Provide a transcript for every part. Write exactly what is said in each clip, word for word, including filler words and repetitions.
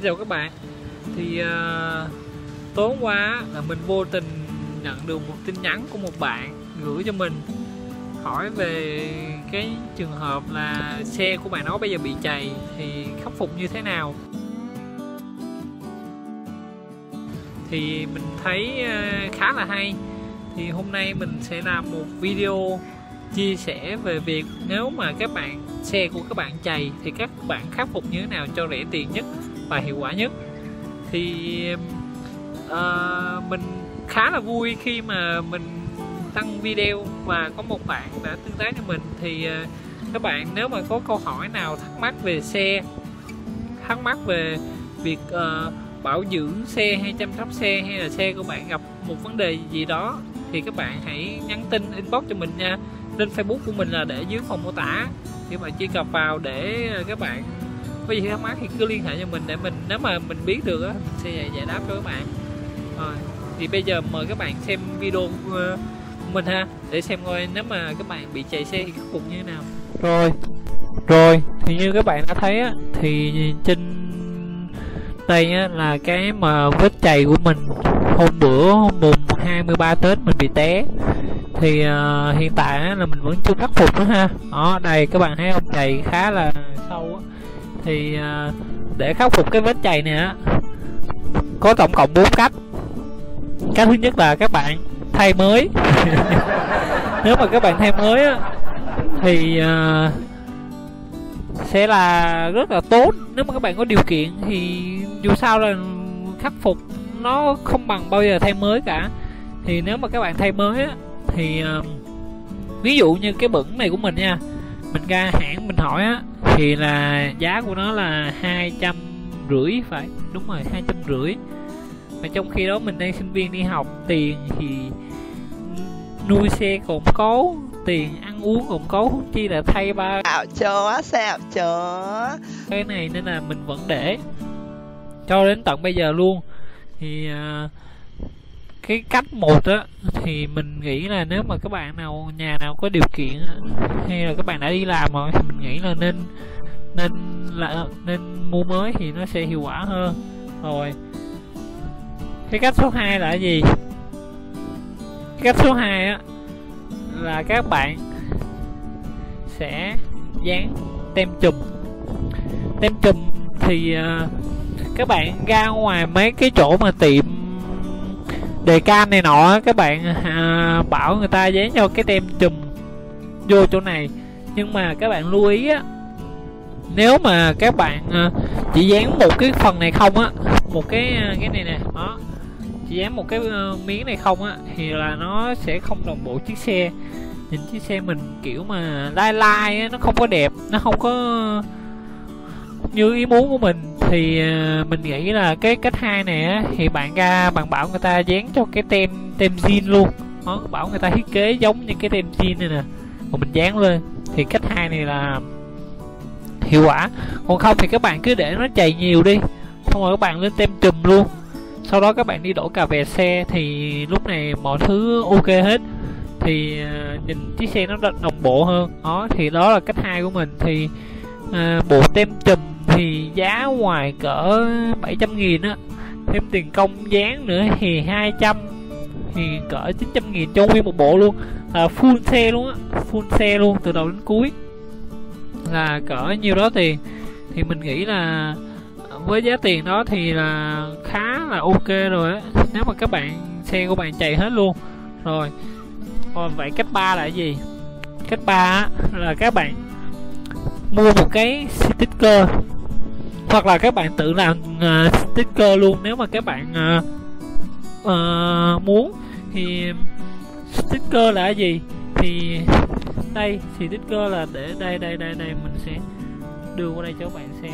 Xin chào các bạn. Thì uh, tối hôm qua là mình vô tình nhận được một tin nhắn của một bạn gửi cho mình hỏi về cái trường hợp là xe của bạn đó bây giờ bị trầy thì khắc phục như thế nào. Thì mình thấy uh, khá là hay. Thì hôm nay mình sẽ làm một video chia sẻ về việc nếu mà các bạn xe của các bạn trầy thì các bạn khắc phục như thế nào cho rẻ tiền nhất và hiệu quả nhất. Thì uh, mình khá là vui khi mà mình đăng video và có một bạn đã tương tác cho mình. Thì uh, các bạn nếu mà có câu hỏi nào thắc mắc về xe, thắc mắc về việc uh, bảo dưỡng xe hay chăm sóc xe, hay là xe của bạn gặp một vấn đề gì đó, thì các bạn hãy nhắn tin inbox cho mình nha. Lên Facebook của mình là để dưới phần mô tả, thì bạn chỉ cập vào để các bạn có gì thắc mắc thì cứ liên hệ cho mình, để mình nếu mà mình biết được á sẽ giải đáp cho các bạn. Rồi thì bây giờ mời các bạn xem video của mình ha, để xem coi nếu mà các bạn bị trầy xe thì khắc phục như thế nào. Rồi rồi thì như các bạn đã thấy á, thì trên đây á, là cái mà vết trầy của mình hôm bữa hôm mùng hai mươi ba Tết mình bị té. Thì uh, hiện tại á, là mình vẫn chưa khắc phục nữa ha. Đó, đây các bạn thấy không, trầy khá là sâu á. Thì uh, để khắc phục cái vết trầy này á, có tổng cộng bốn cách. Cách thứ nhất là các bạn thay mới. Nếu mà các bạn thay mới á thì uh, sẽ là rất là tốt. Nếu mà các bạn có điều kiện thì dù sao là khắc phục nó không bằng bao giờ thay mới cả. Thì nếu mà các bạn thay mới á, thì uh, ví dụ như cái bẩn này của mình nha, mình ra hãng mình hỏi á, thì là giá của nó là hai trăm rưỡi phải, đúng rồi, hai trăm rưỡi. Mà trong khi đó mình đang sinh viên đi học, tiền thì nuôi xe còn có, tiền ăn uống còn có, hút chi là thay ba xạo chó xạo chó cái này, nên là mình vẫn để cho đến tận bây giờ luôn. Thì uh, cái cách một á, thì mình nghĩ là nếu mà các bạn nào nhà nào có điều kiện hay là các bạn đã đi làm rồi, thì mình nghĩ là nên nên là nên mua mới thì nó sẽ hiệu quả hơn. Rồi cái cách số hai là gì? Cái cách số hai á là các bạn sẽ dán tem chùm. Tem chùm thì uh, các bạn ra ngoài mấy cái chỗ mà tiệm đề can này nọ, các bạn à, bảo người ta dán cho cái tem chùm vô chỗ này. Nhưng mà các bạn lưu ý á, nếu mà các bạn à, chỉ dán một cái phần này không á, một cái cái này nè, đó, chỉ dán một cái uh, miếng này không á, thì là nó sẽ không đồng bộ chiếc xe. Nhìn chiếc xe mình kiểu mà lai lai á, nó không có đẹp, nó không có như ý muốn của mình. Thì mình nghĩ là cái cách hai này á, thì bạn ra bạn bảo người ta dán cho cái tem tem zin luôn đó, bảo người ta thiết kế giống như cái tem zin này nè, còn mình dán lên. Thì cách hai này là hiệu quả. Còn không thì các bạn cứ để nó trầy nhiều đi, xong rồi các bạn lên tem chùm luôn, sau đó các bạn đi đổ cà vẹt xe, thì lúc này mọi thứ ok hết, thì nhìn chiếc xe nó đồng bộ hơn. Đó thì đó là cách hai của mình. Thì à, bộ tem chùm thì giá ngoài cỡ bảy trăm nghìn á, thêm tiền công dán nữa thì hai trăm, thì cỡ chín trăm nghìn cho nguyên một bộ luôn, à, full xe luôn á, full xe luôn từ đầu đến cuối là cỡ nhiêu đó tiền. Thì mình nghĩ là với giá tiền đó thì là khá là ok rồi á, nếu mà các bạn xe của bạn chạy hết luôn. Rồi còn vậy cách ba là gì? Cách ba là các bạn mua một cái sticker, hoặc là các bạn tự làm uh, sticker luôn nếu mà các bạn uh, uh, muốn. Thì sticker là gì? Thì đây, thì sticker là để đây đây đây đây mình sẽ đưa qua đây cho các bạn xem.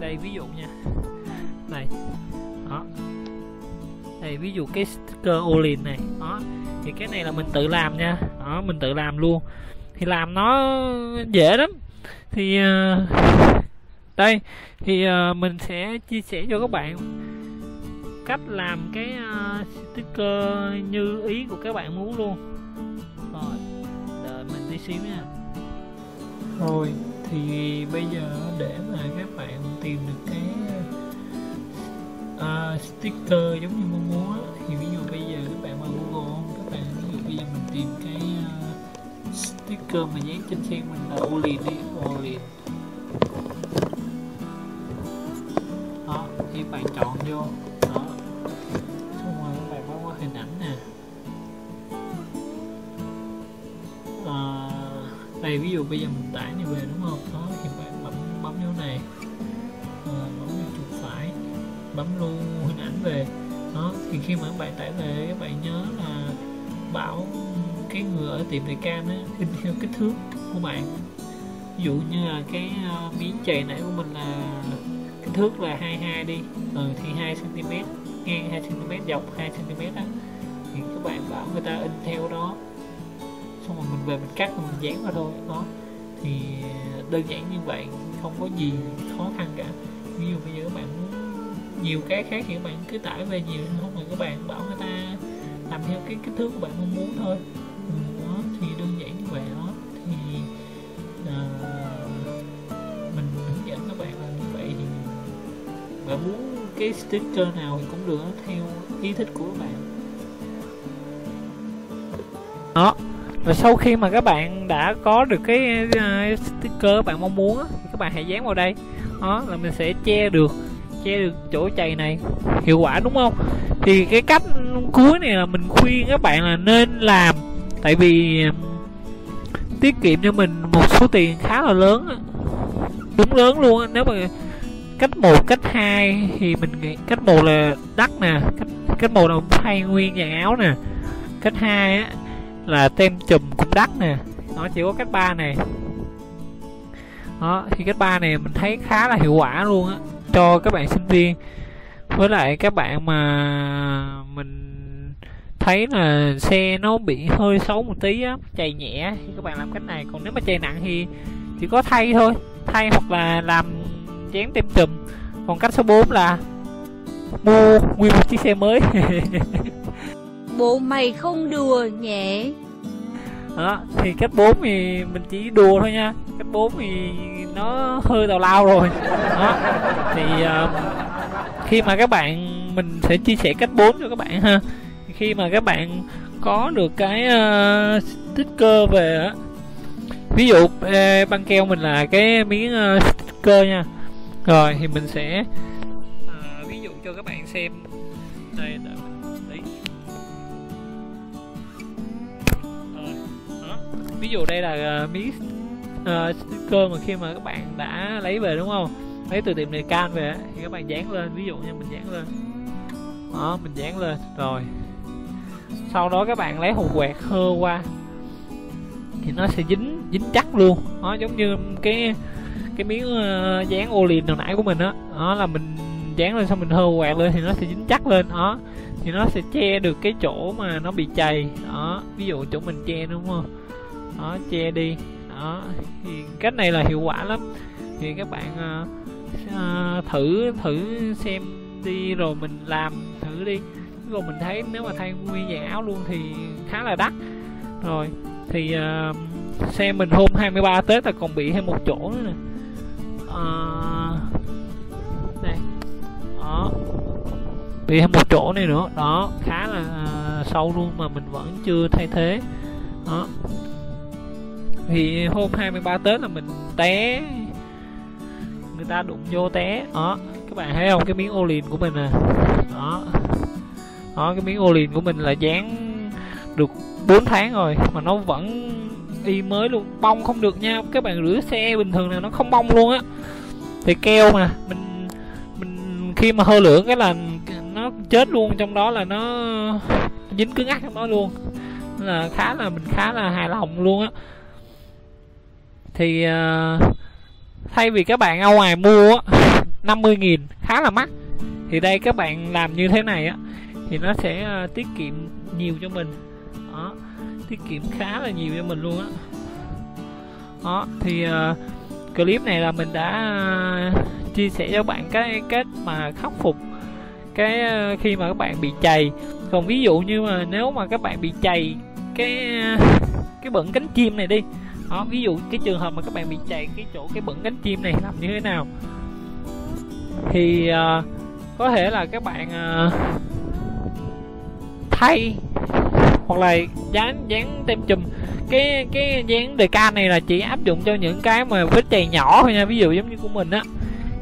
Đây ví dụ nha, này đó, đây ví dụ cái sticker Olin này đó, thì cái này là mình tự làm nha, đó mình tự làm luôn. Thì làm nó dễ lắm. Thì uh, đây thì uh, mình sẽ chia sẻ cho các bạn cách làm cái uh, sticker như ý của các bạn muốn luôn. Rồi đợi mình tí xíu nha. Rồi thì bây giờ để mà các bạn tìm được cái uh, sticker giống như mong muốn á. Thì ví dụ bây giờ các bạn vào Google, các bạn ví dụ bây giờ mình tìm cái uh, sticker mà dán trên xe mình là ô liền đi, ô liền đó, thì bạn chọn vô đó, xong rồi các bạn bấm vào hình ảnh nè. Uh, đây ví dụ bây giờ mình tải này về đúng không, đó thì bạn bấm bấm vô này, uh, bấm vô chuột phải, bấm luôn hình ảnh về đó. Thì khi mà các bạn tải về các bạn nhớ là bảo cái người ở tiệm đại cam ấy, in theo kích thước của bạn. Ví dụ như là cái uh, miếng chày nãy của mình là kích thước là hai mươi hai đi, ừ, thì hai xăng ti mét ngang, hai xăng ti mét dọc, hai xăng ti mét á, thì các bạn bảo người ta in theo đó, xong rồi mình về mình cắt và mình dán vào thôi đó. Thì đơn giản như vậy, không có gì khó khăn cả. Ví dụ bây giờ các bạn muốn nhiều cái khác thì các bạn cứ tải về nhiều, không thì các bạn bảo người ta làm theo cái kích thước của bạn mong muốn thôi. Ừ, đó thì đơn giản như vậy đó. Thì uh, mình hướng dẫn các bạn làm như vậy. Thì bạn muốn cái sticker nào thì cũng được theo ý thích của các bạn đó. Và sau khi mà các bạn đã có được cái uh, sticker bạn mong muốn á, thì các bạn hãy dán vào đây. Đó là mình sẽ che được che được chỗ chày này, hiệu quả đúng không? Thì cái cách cuối này là mình khuyên các bạn là nên làm, tại vì tiết kiệm cho mình một số tiền khá là lớn, đúng lớn luôn. Nếu mà cách một, cách hai thì mình nghĩ cách một là đắt nè, cách cách một là thay nguyên dàn áo nè, cách hai á là tem chùm cũng đắt nè, nó chỉ có cách ba này đó. Thì cách ba này mình thấy khá là hiệu quả luôn á, cho các bạn sinh viên với lại các bạn mà mình thấy là xe nó bị hơi xấu một tí á, chày nhẹ thì các bạn làm cách này. Còn nếu mà chày nặng thì chỉ có thay thôi, thay hoặc là làm dán tem chùm. Còn cách số bốn là mua nguyên một chiếc xe mới. Bộ mày không đùa nhẹ đó. Thì cách bốn thì mình chỉ đùa thôi nha, cách bốn thì nó hơi tào lao rồi đó. Thì uh, khi mà các bạn, mình sẽ chia sẻ cách bốn cho các bạn ha. Khi mà các bạn có được cái uh, sticker về, ví dụ uh, băng keo mình là cái miếng uh, sticker nha, rồi thì mình sẽ uh, ví dụ cho các bạn xem đây. Ví dụ đây là uh, miếng uh, sticker mà khi mà các bạn đã lấy về đúng không? Lấy từ tiệm này can về thì các bạn dán lên, ví dụ nha, mình dán lên. Đó, mình dán lên rồi. Sau đó các bạn lấy hột quẹt hơ qua. Thì nó sẽ dính dính chắc luôn. Nó giống như cái cái miếng uh, dán ô liền hồi nãy của mình á. Đó. Đó là mình dán lên xong mình hơ quẹt lên thì nó sẽ dính chắc lên đó. Thì nó sẽ che được cái chỗ mà nó bị chày. Đó, ví dụ chỗ mình che đúng không? Đó, che đi đó. Thì cách này là hiệu quả lắm. Thì các bạn uh, thử thử xem đi, rồi mình làm thử đi. Rồi mình thấy nếu mà thay nguyên dàn áo luôn thì khá là đắt rồi. Thì uh, xe mình hôm hai mươi ba Tết là còn bị thêm một chỗ nữa nè. Uh, đây đó, bị thêm một chỗ này nữa đó, khá là uh, sâu luôn mà mình vẫn chưa thay thế đó. Thì hôm hai mươi ba Tết là mình té, người ta đụng vô té đó, các bạn thấy không, cái miếng ô liền của mình nè đó. Đó, cái miếng ô liền của mình là dán được bốn tháng rồi mà nó vẫn y mới luôn, bong không được nha. Các bạn rửa xe bình thường là nó không bong luôn á. Thì keo mà mình mình khi mà hơi lửa cái là nó chết luôn, trong đó là nó dính cứng ngắc trong đó luôn, là khá là mình khá là hài lòng luôn á. Thì uh, thay vì các bạn ra ngoài mua uh, năm mươi nghìn khá là mắc, thì đây các bạn làm như thế này uh, thì nó sẽ uh, tiết kiệm nhiều cho mình đó, tiết kiệm khá là nhiều cho mình luôn á đó. Đó, thì uh, clip này là mình đã uh, chia sẻ cho bạn cái cách mà khắc phục cái uh, khi mà các bạn bị chày. Còn ví dụ như mà nếu mà các bạn bị chày cái cái bận cánh chim này đi. Đó, ví dụ cái trường hợp mà các bạn bị chày cái chỗ cái bẩn cánh chim này làm như thế nào thì uh, có thể là các bạn uh, thay hoặc là dán dán tem chùm. Cái cái dán decal này là chỉ áp dụng cho những cái mà vết chày nhỏ thôi nha, ví dụ giống như của mình á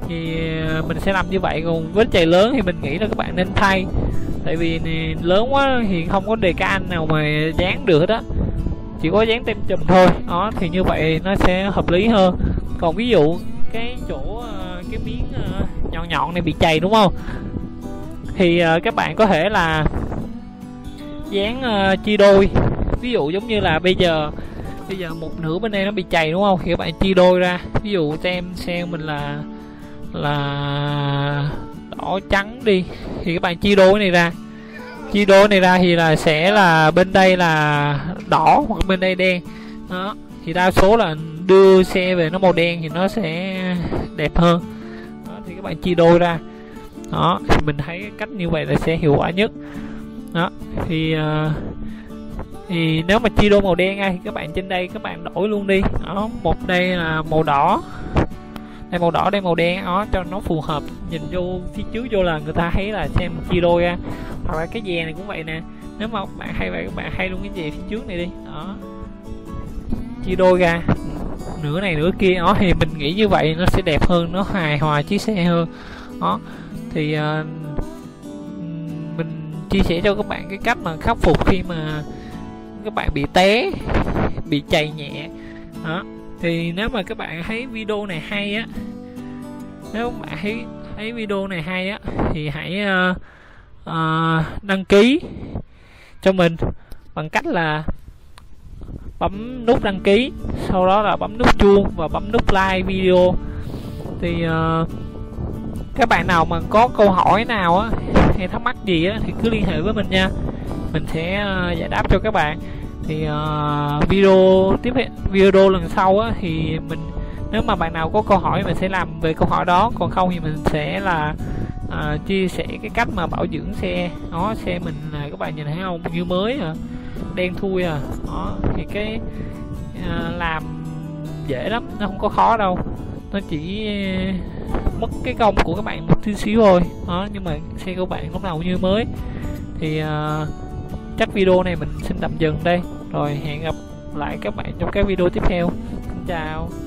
thì mình sẽ làm như vậy, còn vết chày lớn thì mình nghĩ là các bạn nên thay, tại vì này, lớn quá thì không có decal nào mà dán được hết á, chỉ có dán tem chùm thôi đó, thì như vậy nó sẽ hợp lý hơn. Còn ví dụ cái chỗ cái miếng nhọn nhọn này bị chày đúng không, thì các bạn có thể là dán chia đôi, ví dụ giống như là bây giờ bây giờ một nửa bên đây nó bị chày đúng không, thì các bạn chia đôi ra, ví dụ tem xe mình là là đỏ trắng đi, thì các bạn chia đôi này ra, chia đôi này ra thì là sẽ là bên đây là đỏ hoặc bên đây đen đó, thì đa số là đưa xe về nó màu đen thì nó sẽ đẹp hơn đó, thì các bạn chia đôi ra đó, thì mình thấy cách như vậy là sẽ hiệu quả nhất đó. Thì uh, thì nếu mà chia đôi màu đen thì các bạn trên đây các bạn đổi luôn đi đó, một đây là màu đỏ, đây màu đỏ, đây màu đen đó, cho nó phù hợp, nhìn vô phía trước vô là người ta thấy là xem chia đôi ra. Hoặc là cái dè này cũng vậy nè, nếu mà bạn hay vậy các bạn hay luôn cái dè phía trước này đi đó, chia đôi ra nửa này nửa kia đó, thì mình nghĩ như vậy nó sẽ đẹp hơn, nó hài hòa chiếc xe hơn đó. Thì uh, mình chia sẻ cho các bạn cái cách mà khắc phục khi mà các bạn bị té, bị chày nhẹ đó. Thì nếu mà các bạn thấy video này hay á, nếu các bạn thấy, thấy video này hay á thì hãy uh, uh, đăng ký cho mình bằng cách là bấm nút đăng ký, sau đó là bấm nút chuông và bấm nút like video. Thì uh, các bạn nào mà có câu hỏi nào á hay thắc mắc gì á thì cứ liên hệ với mình nha, mình sẽ uh, giải đáp cho các bạn. Thì uh, video tiếp video lần sau á, thì mình nếu mà bạn nào có câu hỏi mình sẽ làm về câu hỏi đó, còn không thì mình sẽ là uh, chia sẻ cái cách mà bảo dưỡng xe nó xe mình uh, các bạn nhìn thấy không, như mới à, đen thui à đó, thì cái uh, làm dễ lắm, nó không có khó đâu, nó chỉ uh, mất cái công của các bạn một tí xíu thôi đó, nhưng mà xe của bạn lúc nào như mới. Thì uh, chắc video này mình xin tạm dừng đây, rồi hẹn gặp lại các bạn trong các video tiếp theo. Xin chào.